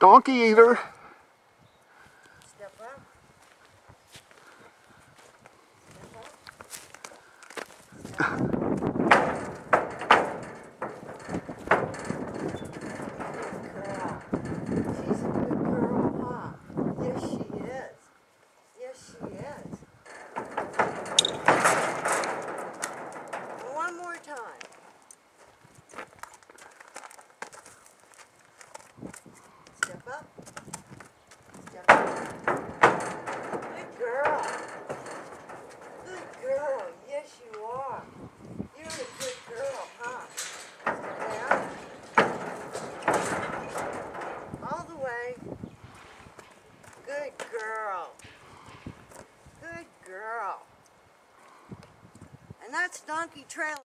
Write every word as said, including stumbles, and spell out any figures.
Donkey eater. Step up. Step up. Good girl. She's a good girl, huh? Yes, she is. Yes, she is. One more time. Step up. Step up. Good girl. Good girl. Yes, you are. You're a good girl, huh? Step down. All the way. Good girl. Good girl. And that's Donkey Trail.